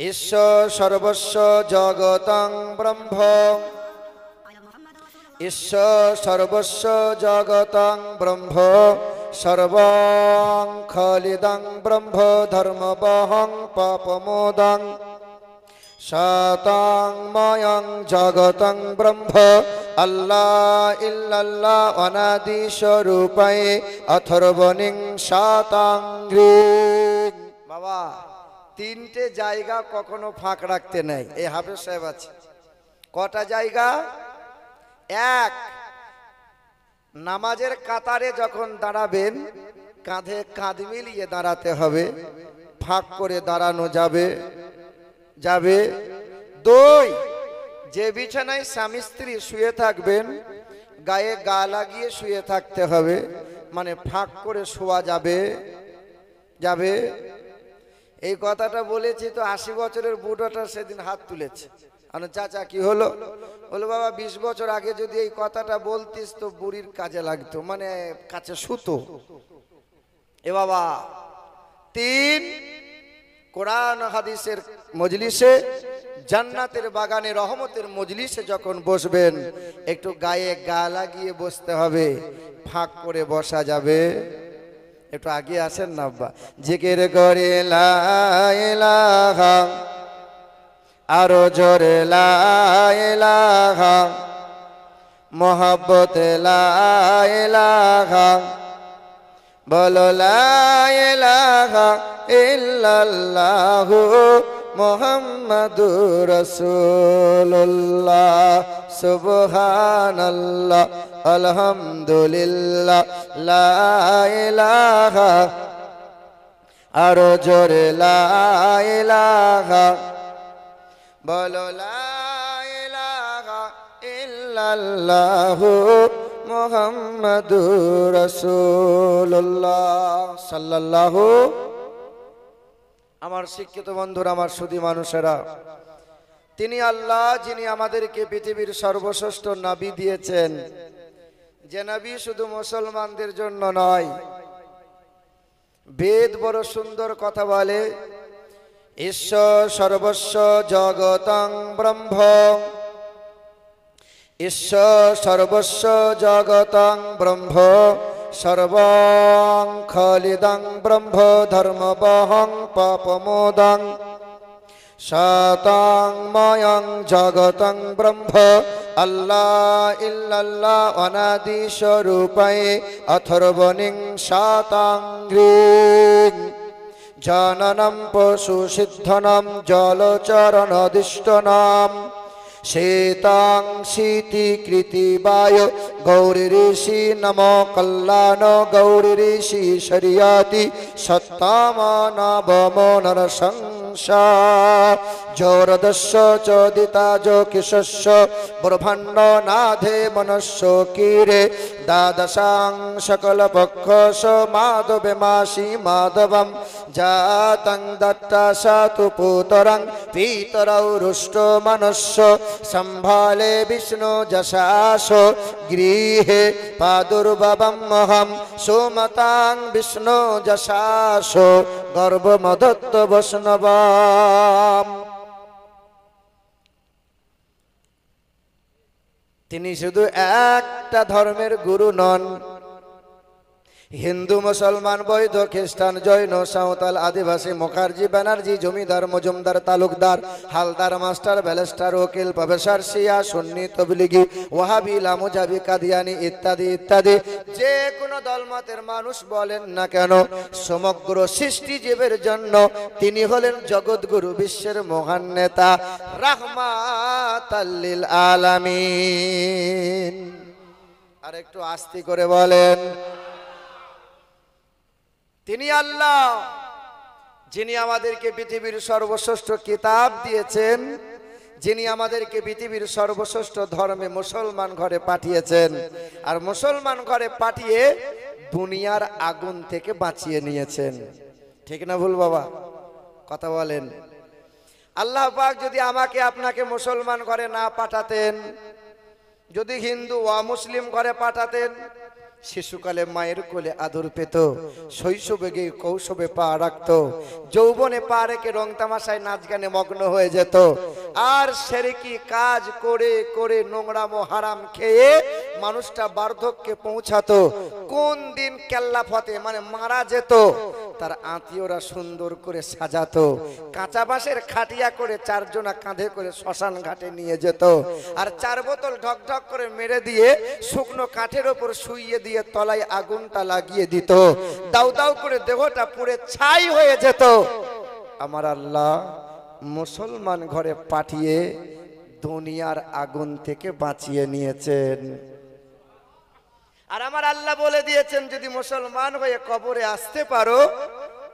ईश्वर सर्वस्व जगतं ब्रह्म ईश्वर सर्वस्व जगतं ब्रह्म सर्वं खलिदं ब्रह्म धर्मवहं पापमोदं सतां मयं जगतं ब्रह्म अल्लाह इल्लल्लाह अनादि स्वरूपै अथर्वणिं सतां ह्रीं बाबा तीनटे जैगा कखनो फाँक रखते नहीं ए हाफिज साहेब आछे कटा जैगा एक नामाजेर कातारे जखन दाड़ाबेन काँधे काँध मिलिए दाड़ाते हबे फाँक करे दाड़ानो जाबे जाबे दुई जे बिछानाय स्वामी स्त्री शुए थाकबेन गाये गा लागिए शुए थाकते हबे माने फाँक करे शोया जाबे जाबे এই কথাটা বলেছি তো ৮০ বছরের বুড়োটা সেদিন হাত তুলেছে আনো চাচা কি হলো বলো বাবা ২০ বছর আগে যদি এই কথাটা বলতিস তো বুড়ির কাজে লাগতো মানে কাছে সুতো এ বাবা তিন কোরআন হাদিসের মজলিসে জান্নাতের বাগানে রহমতের মজলিসে যখন বসবেন একটু গায়ে গা লাগিয়ে বসতে হবে ফাঁক করে বসা যাবে एक तो आगे आसें ना अब्बा जिकिर करे ला इलाहा आरो जोरे ला इलाहा मोहब्बत ला इलाहा बोलो ला इलाहा इल्लल्लाह मुहम्मदुर रसूलुल्लाह सुबहानल्लाह अल्हम्दुलिल्लाह ला इलाहा आरो जोरे ला इलाहा बोलो ला इलाहा इल्लल्लाह मुहम्मदुर रसूलुल्लाह सल्लल्लाहु आमार शिक्षित बंधुरा आमार सुधी मानुषेरा तिनी आल्ला जिनी आमादेरके पृथिवीर सर्वश्रेष्ठ नबी दिएछेन जे नबी शुधु मुसलमानदेर जोन्नो नय वेद बड़ सुंदर कथा बोले ईश्वर सर्वस्व जगतं ब्रह्म ईश्वर सर्वस्व जगतं ब्रह्म सर्वं खलिदं ब्रह्म धर्मवहं पापमोदं सतां मयं जगतं ब्रह्म अल्लाह इल्लल्लाह अनादि स्वरूपै अथर्वणिं सतां ह्रीं जननं पशुसिद्धनं जलचरणधिष्ठनं शीतां शीतिकृतिवायो गौरी ऋषि नमो कल्याण गौरी ऋषि शरियाति सत्तामो नरसंसा जोरदस्य चोदिता जो किशस्य ब्रह्माण्डो नाधे मनस्सो कीरे दादशां सकलपक्षस माधवमासि माधवं जातं दत्ता सातु पुत्रं पितरौ रुष्टो मनस्सो संभाले विष्णु जशासो गृहे पादुर्भवमहं सुमतां विष्णु जशासो गर्भमदत्त वसनवाम तिनी शुधु एकटा धर्मेर गुरु नन हिंदू मुसलमान बौद्ध ख्रिस्टान जैन सावताल आदिवासी मुखार्जी बनार्जी जमीदार मजुमदार तालुकदार हालदार मास्टर बैलेस्टर वकील प्रोफेसर सिया सुन्नी तबलीगी वहाबी लामुजाबी कादियानी इत्यादि इत्यादि जे कोनो दलमतेर मानुष बोलेन ना केन समग्र सृष्टिजीवेर जन्य तिनि हलेन जगतगुरु विश्वेर महान नेता रहमाताल लिल आलामीन आर एकटु आस्ते करे बोलेन तिनी अल्लाह जिनी आमादेरके पृथिवीर सर्वश्रेष्ठ किताब दिएछेन जिनी आमादेरके पृथिवीर सर्वश्रेष्ठ धर्मे मुसलमान घरे पाठिएछेन आर मुसलमान घरे पाठिए दुनियार आगुन थेके बाँचिए निएछेन ठीक ना भूल बाबा कथा बोलेन आल्लाह पाक जदि आमाके आपनाके मुसलमान घरे ना पाठातेन जदि हिंदू वा मुस्लिम घरे पाठातेन शिशुकाले मायर कोले आदर पेत शैशवे गিয়ে कौशवे पा रखत यौवने पा रेखे रंग तमाशाय नाच गाने मग्न हয়ে যেত আর সেরেকি কাজ করে করে নোংরাম ও হারাম খেয়ে মানুষটা বার্ধক্যে পৌঁছাতো কোন দিন কেল্লা ফতে মানে মারা যেত তার আত্মীয়রা সুন্দর করে সাজাতো কাঁচা বাঁশের খাটিয়া করে চারজনা কাঁধে করে শ্মশান ঘাটে নিয়ে যেত আর চার বোতল ঢক ঢক করে মেরে দিয়ে শুকনো কাঠের উপর শুইয়ে দিয়ে তলায় আগুনটা লাগিয়ে দিত দাউ দাউ করে দেহটা পুড়ে ছাই হয়ে যেত আমার আল্লাহ মুসলমান ঘরে পাঠিয়ে দুনিয়ার আগুন থেকে বাঁচিয়ে নিয়েছেন আর আমার আল্লাহ বলে দিয়েছেন যদি মুসলমান হয়ে কবরে আসতে পারো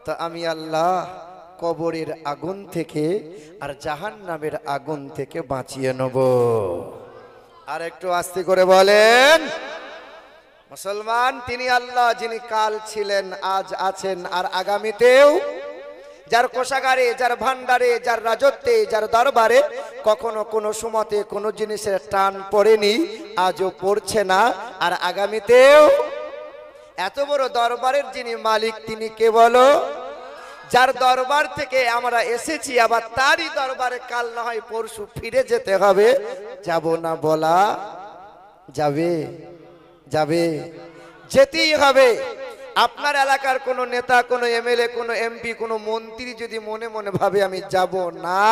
তো আমি আল্লাহ কবরের আগুন থেকে আর জাহান্নামের আগুন থেকে বাঁচিয়ে নেব আর একটু আস্তে করে বলেন মুসলমান তিনি আল্লাহ যিনি কাল ছিলেন আজ আছেন আর আগামীতেও যার কোষাগারে যার ভান্ডারে যার রাজত্বে যার দরবারে কখনো কোনো সময়তে কোনো জিনিসের টান পড়েনি আজও পড়ছে না আর আগামীতেও এত বড় দরবারের যিনি মালিক তিনি কে বলো যার দরবার থেকে আমরা এসেছি আবার তারই দরবারে কাল না হয় পরশু ফিরে যেতে হবে যাব না বলা যাবে যাবে যেতেই হবে আপনার এলাকার কোনো নেতা কোনো এমএলএ কোনো এমপি কোনো মন্ত্রী যদি মনে মনে ভাবে আমি যাব না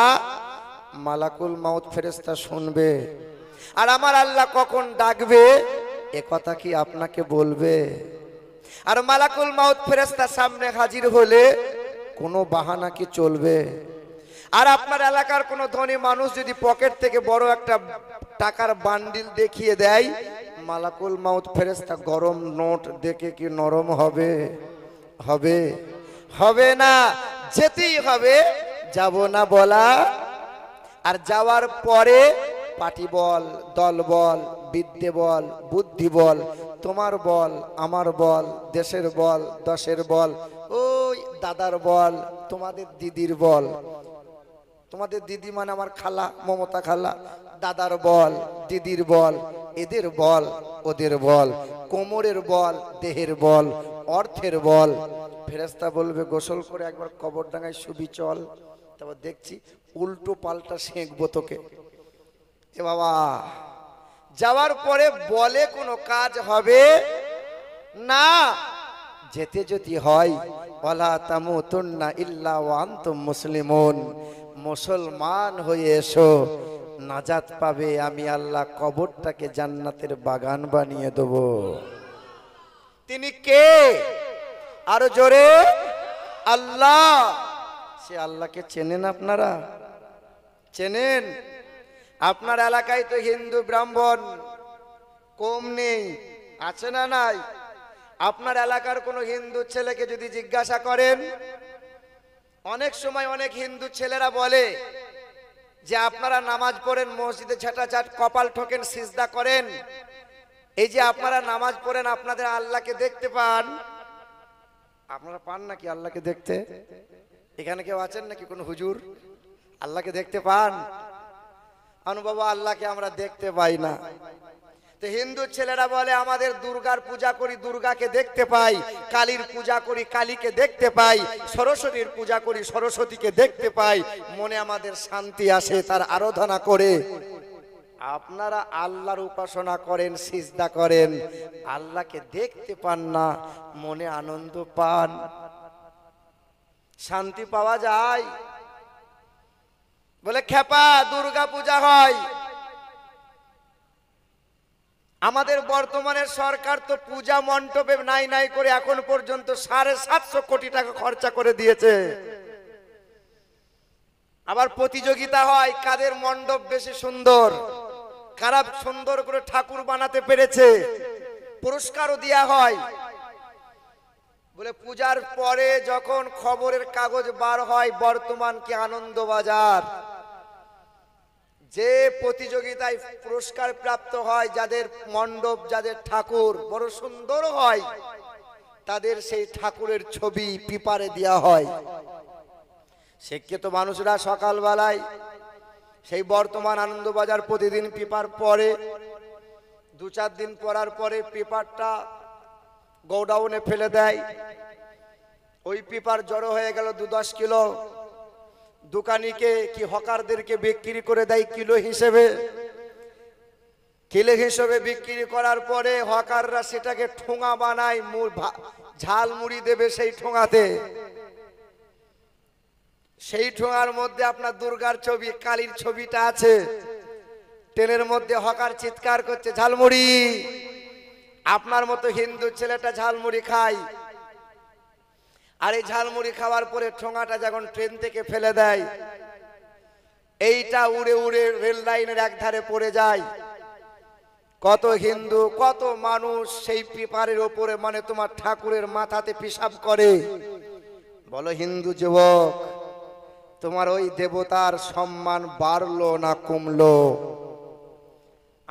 মালাকুল মাউত ফেরেশতা শুনবে আর আমার আল্লাহ কখন ডাকবে এ কথা কি আপনাকে বলবে আর মালাকুল মাউত ফেরেশতা সামনে হাজির হলে কোনো বাহানা কি চলবে আর আপনার এলাকার কোনো ধনী মানুষ যদি পকেট থেকে বড় একটা টাকার বান্ডিল দেখিয়ে দেয় মালাকুল মাউত ফেরেশতা গরম নোট দেখে কি নরম হবে হবে হবে না যেতেই হবে যাব না বলা আর যাওয়ার পরে পাটি বল দল বল বিদ্যে বল বুদ্ধি বল তোমার বল আমার বল দেশের বল দশের বল ওই দাদার বল তোমাদের দিদির বল তোমাদের দিদি মানে আমার খালা মমতা খালা দাদার বল দিদির বল এদের বল ওদের বল কোমরের বল দেহের বল অর্থের বল ফেরেশতা বলবে গোসল করে একবার কবরডাঙ্গায় শুবি চল তারপর দেখছি উল্টো পাল্টা শেঁকবো তোকে এ বাবা যাওয়ার পরে বলে কোনো কাজ হবে না যেতে যেতে হয় ওয়ালা তামুতুন্না ইল্লা ওয়া আনতুম মুসলিমুন মুসলমান হয়ে এসো নাজাত পাবে আমি আল্লাহ কবরটাকে জান্নাতের বাগান বানিয়ে দেব তিনি কে আরো জোরে আল্লাহ সে আল্লাহকে চেনেন আপনারা চেনেন আপনার এলাকায় তো হিন্দু ব্রাহ্মণ কম নেই আছে না নাই আপনার এলাকার কোনো হিন্দু ছেলেকে যদি জিজ্ঞাসা করেন অনেক সময় অনেক হিন্দু ছেলেরা বলে যে আপনারা নামাজ পড়েন মসজিদে ঝাঁটাঝাঁট কপাল ঠোকেন সিজদা করেন এই যে আপনারা নামাজ পড়েন আপনাদের আল্লাহকে দেখতে পান আপনারা পান নাকি আল্লাহকে দেখতে এখানে কেউ আছেন নাকি কোন হুজুর আল্লাহকে দেখতে পান অনুভব আল্লাহকে আমরা দেখতে পাই না তো হিন্দু ছেলেরা বলে আমাদের দুর্গার পূজা করি দুর্গাকে দেখতে পাই কালীর পূজা করি কালীকে দেখতে পাই সরস্বতীর পূজা করি সরস্বতীকে দেখতে পাই মনে আমাদের শান্তি আসে তার আরাধনা করে আপনারা আল্লাহর উপাসনা করেন সিজদা করেন আল্লাহকে দেখতে পান না মনে আনন্দ পান শান্তি পাওয়া যায় বলে খেপা দুর্গা পূজা হয় আমাদের বর্তমানে সরকার তো পূজা মণ্ডপে নাই নাই করে এখন পর্যন্ত 750 কোটি টাকা খরচা করে দিয়েছে আবার প্রতিযোগিতা হয় কাদের মণ্ডপ বেশি সুন্দর কারা সুন্দর করে ঠাকুর বানাতে পেরেছে পুরস্কারও দেয়া হয় বলে পূজার পরে যখন খবরের কাগজ বার হয় বর্তমান কি আনন্দবাজার যে প্রতিযোগিতায় পুরস্কার প্রাপ্ত হয় যাদের মণ্ডপ যাদের ঠাকুর বড় সুন্দর হয় তাদের সেই ঠাকুরের ছবি পেপারে দেয়া হয় শিক্ষিত মানুষরা সকালবেলায় সেই বর্তমান আনন্দবাজার প্রতিদিন পেপার পড়ে 2-4 দিন পড়ার পরে পেপারটা गोडाउने फेले देय ओई पेपर जड़ो हो गेल 10 किलो दुकानीके कि हकारदेरके बिक्री करे देय किलो हिसेबे किलो हिसेबे बिक्री करार परे हकाररा सेटाके ठोंगा बनाय झाल मुड़ी देबे सेई ठोंगाते सेई ठोंगार मध्य आपनार दुर्गार छवि कालीर छविटा आछे ट्रेनेर मध्य हकार चित्कार करछे झालमुड़ी आपनार मतो हिंदू छेलेटा झालमुड़ी खाय आरे झालमुड़ी खावार परे ठोंगाटा जखन ट्रेन थेके फेले देय एइटा उड़े उड़े रेल लाइनेर एक धारे पड़े जाय कत हिंदू कत मानुष सेई पेपारेर उपरे माने तोमार ठाकुरेर माथाते पेशाब करे बोलो हिंदू युवक तोमार ओई देवतार सम्मान बाड़लो ना कमलो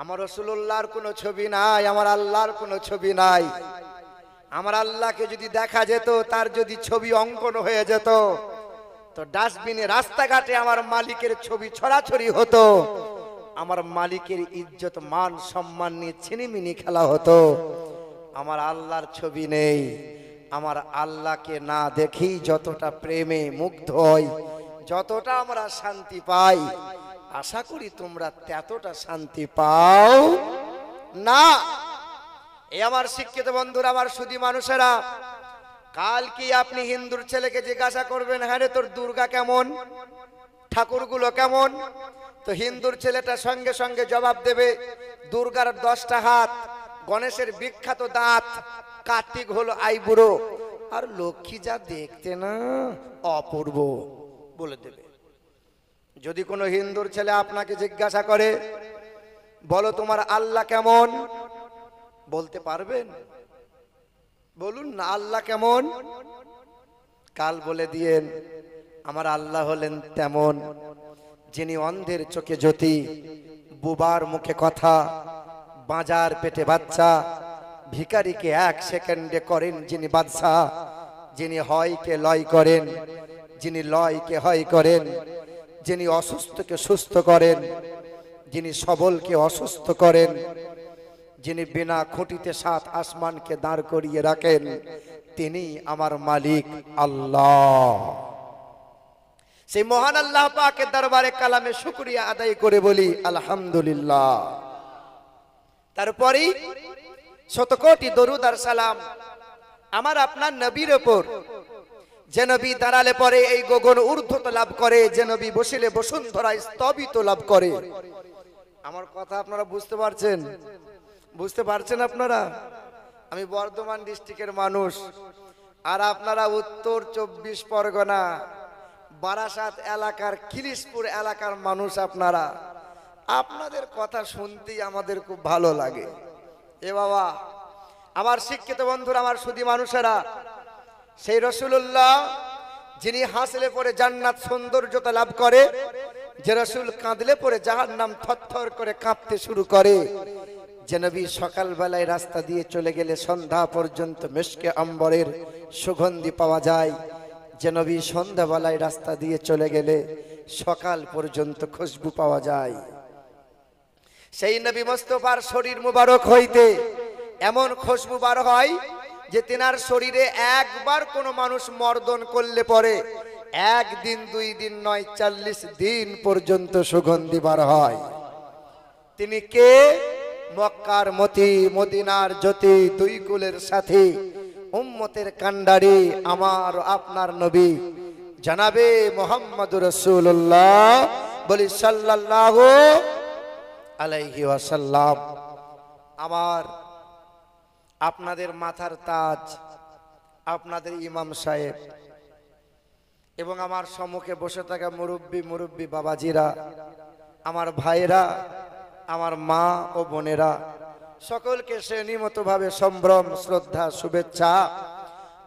आमार रसूलुल्लाहर कोनो छवि नाई आमार आल्लाहर कोनो छवि नाई आमार आल्लाहके जदि देखा जेत तार जदि छवि अंकन हये जेत तो डास्टबिने रास्ता घाटे आमार मालिकेर छवि छड़ाछड़ी हतो आमार मालिकेर इज्जत मान सम्मान निये छिनिमिनि खेला हतो आमार आल्लाहर छवि नेई आमार आल्लाहके ना देखी जतटा प्रेमे मुग्ध हई जतटा आमरा शांति पाई आशा करी तुम्हरा ततटा शांति पाओ ना एमार शिक्षित बंधुरा आमार सुधी मानुषेरा काल की आपनी हिंदुर छेलेके जिज्ञासा करबेन हारे तोर दुर्गा केमन ठाकुरगुलो केमन तो हिंदुर छेलेटा संगे संगे जवाब देबे दुर्गार 10टा हाथ गणेशेर विख्यात दाँत कार्तिक हलो आईबुड़ो और लक्ष्मी जा देखते ना अपूर्व बोले देबे यदि कोनो हिंदुर छेले आपनाके जिज्ञासा करे बोलो तुम्हार आल्ला केमन बोलते पारबेन बोलुन ना आल्ला केमन काल बोले दिएन आमार आल्ला हलेन तेमन जिनि अंधेर चोखे ज्योति बुबार मुखे कथा बाजार पेटे बाच्चा भिखारी के एक सेकेंडे करें जिनि बादशाह जिनि हय के लय करें जिनि लय के हय करें जिनि असुस्थ के सुस्थ करें जिनि सबल के असुस्थ करें जिनि बिना खुँटीते साथ आसमान के दाड़ करिए रखें तिनि आमार मालिक आल्लाह से महान आल्लाह पाके दरबारे कालामे शुक्रिया आदाय करे बोली अल्हम्दुलिल्लाह तारपरेई शतकोटी दरुद और सालाम आमार आपनार नबीर उपर जे नबी दाड़ाले परे एई गगन ऊर्ध्वता लाभ करे जे नबी बसिले बसुन्धरा स्तबित लाभ करे आमार कथा आपनारा बुझते पारछेन आपनारा आमी बर्धमान डिस्ट्रिक्टेर मानुष और आपनारा उत्तर 24 परगना बारासात एलाकार किलिसपुर एलाकार मानुष आपनारा आपनादेर कथा शुनतेई आमादेर खूब भालो लागे ए बाबा आमार शिक्षित बंधुरा आमार सुधी मानुषेरा सेई रसूलुल्लाह जिनि हासले परे जान्नात सौंदर्यता लाभ करे जे रसूल काँदले परे जहन्नाम थरथर करे काँपते शुरू करे जे नबी सकाल बेलाय रास्ता दिए चले गेले सन्ध्या पर्यन्त मिश्के अम्बरेर सुगंधि पावा जाय जे नबी सन्ध्या बेलाय रास्ता दिए चले गेले सकाल पर्यन्त खुशबू पावा जाय सेई नबी मुस्तफार शरीर मुबारक हईते एमन खुशबू बार हय जे तिनार शरीरे एक बार कोनो मानुष मर्दन करले परे एक दिन दुई दिन नय 40 दिन पर्यन्त सुगंधि बार हय तिनि के मक्कार मती मदिनार ज्योति दुई कुलेर साथी उम्मतेर कांडारी आमार आपनार नबी जनाबे मुहम्मद रसूलुल्लाह बोली सल्लल्लाहु अलैहि वसल्लाम आमार आपनादेर माथार ताज आपनादेर इमाम साहेब एवं आमार सम्मुखे बसे थाका मुरब्बी मुरब्बी बाबाजीरा आमार भाईरा आमार मा ओ बोनेरा सकलके श्रेणीमतोभावे सम्भ्रम श्रद्धा शुभेच्छा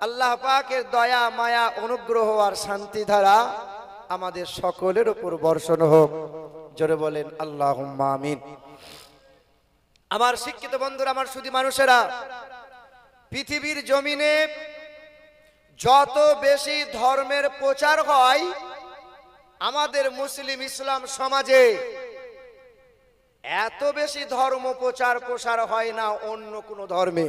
आल्लाह पाकेर दया माया अनुग्रह और शांति धारा आमादेर सकलेर उपर बर्षण होक जोरे बोलेन आल्लाहुम्मा आमीन आमार शिक्षित बंधुरा आमार सुधी मानुषेरा पृथिवीर जमीने जत बेशी धर्मेर प्रचार हय आमादेर मुस्लिम इस्लाम समाजे एत बेशी धर्म प्रचार प्रसार हय ना अन्य कोनो धर्मे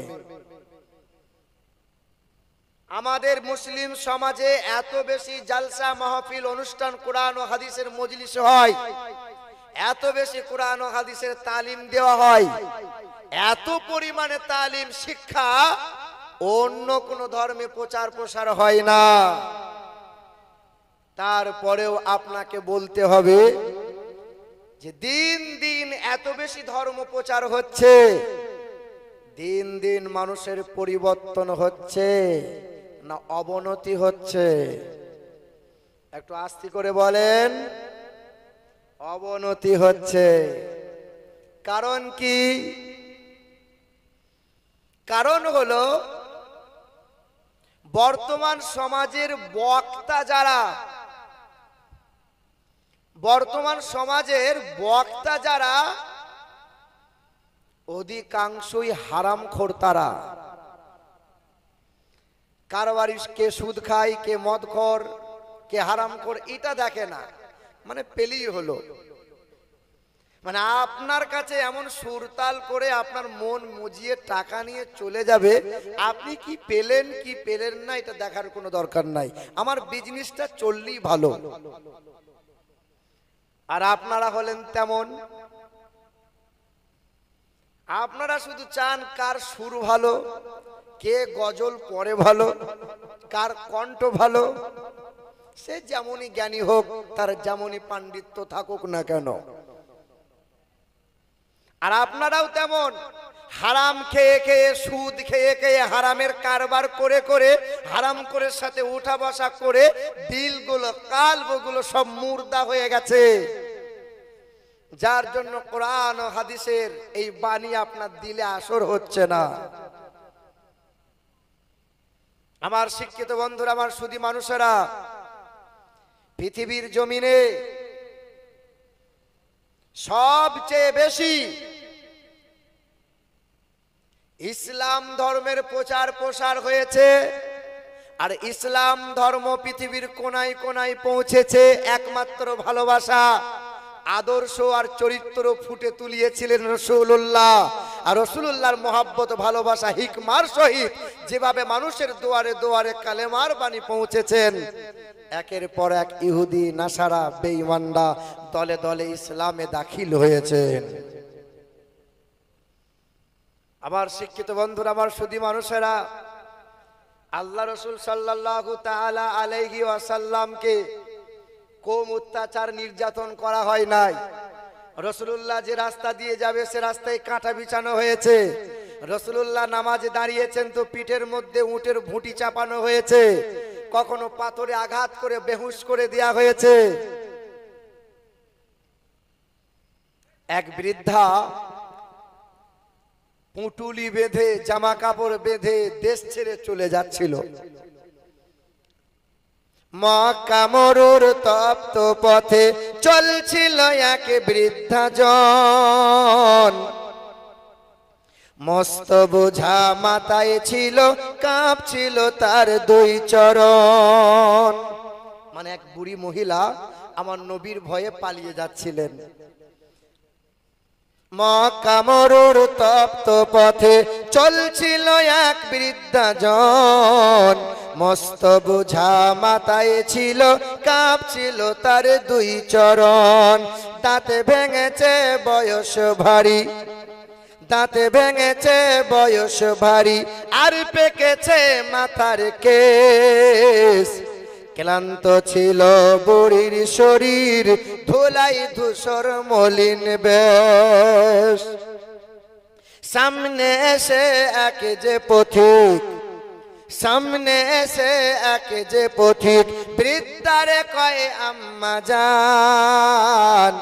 आमादेर मुस्लिम समाजे एतो बेशी जलसा महफिल अनुष्ठान कुरान और हादिसेर मजलिस हय, एतो बेशी कुरान और हादिसेर तालीम देवा हय, एतो परिमाणे तालीम शिक्षा अन्य कोनो धर्मे प्रचार प्रसार हय ना। तारपरेও আপনাকে বলতে হবে যে দিন দিন এত বেশি ধর্ম প্রচার হচ্ছে, দিন দিন মানুষের পরিবর্তন হচ্ছে না অবনতি হচ্ছে? একটু আস্তে করে বলেন, অবনতি হচ্ছে। কারণ কি? কারণ হলো বর্তমান সমাজের বক্তা যারা, বর্তমান সমাজের বক্তা যারা অধিকাংশই হারামখোর। তারা কারবারি, কে সুদ খায়, কে মদখোর, কে হারামখোর, এটা দেখে না, মানে পেলি হলো। মানে আপনার কাছে এমন সুরতাল করে আপনার মন মুজিয়ে টাকা নিয়ে চলে যাবে, আপনি কি পেলেন কি পেলেন না এটা দেখার কোনো দরকার নাই, আমার বিজনেসটা চললেই ভালো। আর আপনারা হলেন তেমন, আপনারা শুধু চান কার সুর ভালো, কে গজল পড়ে ভালো, কার কণ্ঠ ভালো। সে যেমনই জ্ঞানী হোক, তার যেমনই পাণ্ডিত্য থাকুক না কেন। আর আপনারাও তেমন, হারাম খেয়ে খেয়ে, সুদ খেয়ে খেয়ে, হারামের কারবার করে করে, হারাম করে সাথে উঠা বসা করে দিলগুলো, কালবগুলো সব মুর্দা হয়ে গেছে। যার জন্য কোরআন ও হাদিসের এই বাণী আপনার দিলে আসর হচ্ছে না। আমার শিক্ষিত বন্ধুরা, আমার সুধী মানুষেরা, পৃথিবীর জমিনে সবচেয়ে বেশি ইসলাম ধর্মের প্রচার প্রসার হয়েছে, আর ইসলাম ধর্ম পৃথিবীর কোনায় কোনায় পৌঁছেছে একমাত্র ভালোবাসা, আদর্শ আর চরিত্র ফুটে তুলিয়েছিলেন রাসূলুল্লাহ। আর রাসূলুল্লাহর মহব্বত, ভালোবাসা হিকমার সহিত যেভাবে মানুষের দুয়ারে দুয়ারে কালেমার বাণী পৌঁছেছেন, একের পর এক ইহুদি, নাসারা, বেঈমানরা দলে দলে ইসলামে দাখিল হয়েছেন। আমার শিক্ষিত বন্ধুরা, আমার সুধী মানুষেরা, আল্লাহ রাসূল সাল্লাল্লাহু তাআলা আলাইহি ওয়াসাল্লামকে কম অত্যাচার নির্যাতন করা হয় নাই। রাসূলুল্লাহ যে রাস্তা দিয়ে যাবে সে রাস্তায় কাঁটা বিছানো হয়েছে। রাসূলুল্লাহ নামাজে দাঁড়িয়েছেন তো পিঠের মধ্যে উটের ভুঁটি চাপানো হয়েছে, কখনো পাথরে আঘাত করে বেহুশ করে দেয়া হয়েছে। এক বৃদ্ধা পুঁটুলি বেঁধে, জামা কাপড় বেঁধে দেশ ছেড়ে চলে যাচ্ছিল। মক্কা মরুর তপ্ত পথে চলছিল এক বৃদ্ধাজন, মস্ত বোঝা মাথায় ছিল, কাঁপছিল তার দুই চরণ। মানে এক বুড়ি মহিলা আমার নবীর ভয়ে পালিয়ে যাচ্ছিলেন। মক্কা মরুর তপ্ত পথে চলছিল এক বৃদ্ধাজন, মস্ত বোঝা মাথায় ছিল, কাঁপছিল তার দুই চরণ। দাঁতে ভেঙেছে বয়স ভারী, দাঁতে ভেঙেছে বয়স ভারী, আর পেকেছে মাথার কেশ। ক্লান্ত ছিল বুড়ির শরীর, ধুলাই ধূসর মলিন বেশ। সামনে এসে এক যে পথিক, সামনে এসে এক যে পথিক, বৃদ্ধারে কয় আম্মা জান,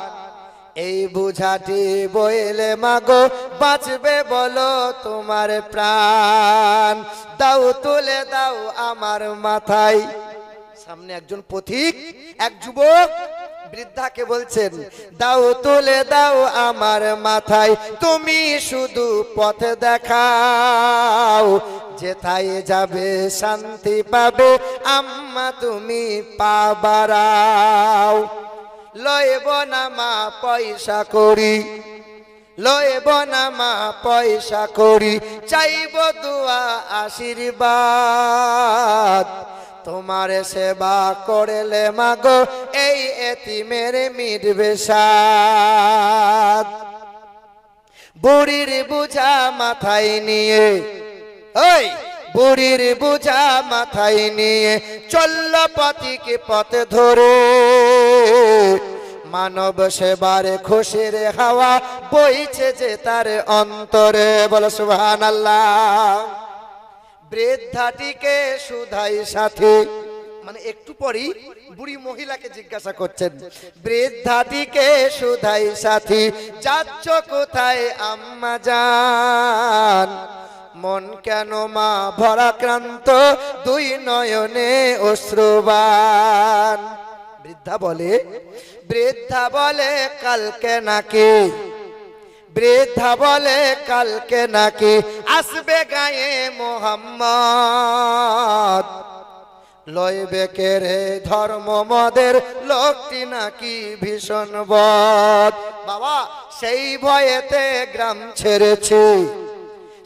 এই বুঝাটি বইলে মাগো বাঁচবে বলো তোমার প্রাণ। দাও তুলে দাও আমার মাথায়। সামনে একজন পথিক, এক যুবক বৃদ্ধাকে বলছেন, দাও তুলে দাও আমার মাথায়, তুমি শুধু পথ দেখাও, যেথায় যাবে শান্তি পাবে আম্মা তুমি পা বাড়াও। লইব না মা পয়সা করি, लयब नामा पैसा करी चाइब दुआ आशीर्वाद तुम्हारे सेवा करले मागो एई एतिमेर मिटबे साद बुड़ीर बोझा माथाय निये ओई बुड़ीर बोझा माथाय निये चल्लो पथिके पथ धरे मानव सेवारे खुशिर हवा बोइछे जे तार अंतरे बोलो सुबहानाल्लाह वृद्धाटीके सुधाई साथी माने एकटू परी बुढ़ी महिला के जिज्ञासा करछेन वृद्धाटीके सुधाई साथी जाच्छो कोथाय आम्मा जान मन केनो मा भराक्रांत दुई नयने अश्रुबान वृद्धा बोले कल के नाकी आसबे गाए मोहम्मद लयबे केरे धर्म मदेर लोकटी नाकी भीषण बद बाबा सेई भयेते ग्राम छेड़ेछे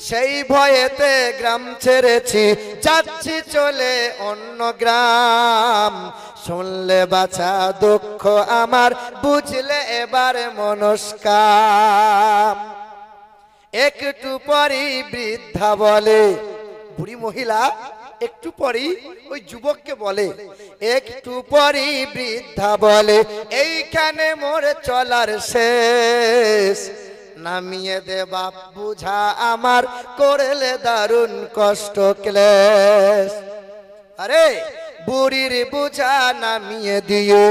सेई भयेते ग्राम छेड़ेछी जाच्छी चले अन्य ग्राम सुनले बाचा दुख आमार बुझले एबारे मनस्काम एकटू परी वृद्धा बोले बुढ़ी महिला एकटू परी ओई युवक के बोले एकटू परी वृद्धा बोले एइखाने मोर चलार शेष नामिये दे बाप बुझा आमार कोरेले दारुण कष्ट क्लेश अरे बुड़ीर बुझा नामिये दिए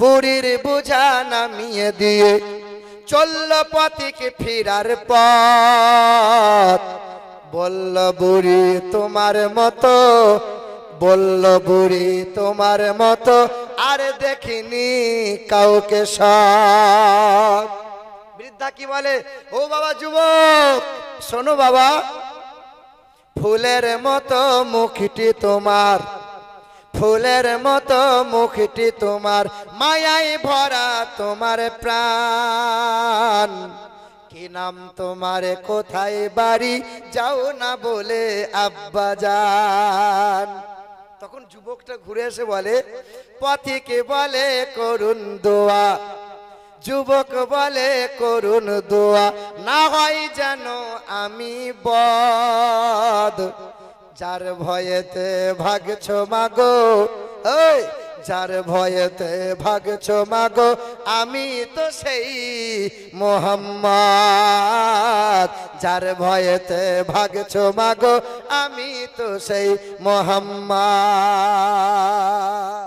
बुड़ीर बुझा नामिये दिए चल्लो पथिके फिरार पथ बोल्लो बुड़ी तुम्हार मतो बोल्लो बुड़ी तुम्हार मतो आर देखिनी काउके साथ वृद्धा की बोले ओ बाबा जुवक शोनो बाबा फुलेर मतो मुखटी तुम्हार फुलेर मतो मुखटी तुम्हार मायाई भरा तुम्हार प्राण की नाम तुम्हारे कोथाय बाड़ी जाओ ना बोले अब्बा जान तखन जुवकटा घुरे एसे बोले पथिके बोले करुण दुआ जुबक बोले करुण दुआ ना होई जानो आमी बद जार भयते भागछो मागो ओई जार भयते भागछो मागो आमी तो सेई मोहम्मद जार भयते भागछो मागो आमी तो सेई मोहम्मद।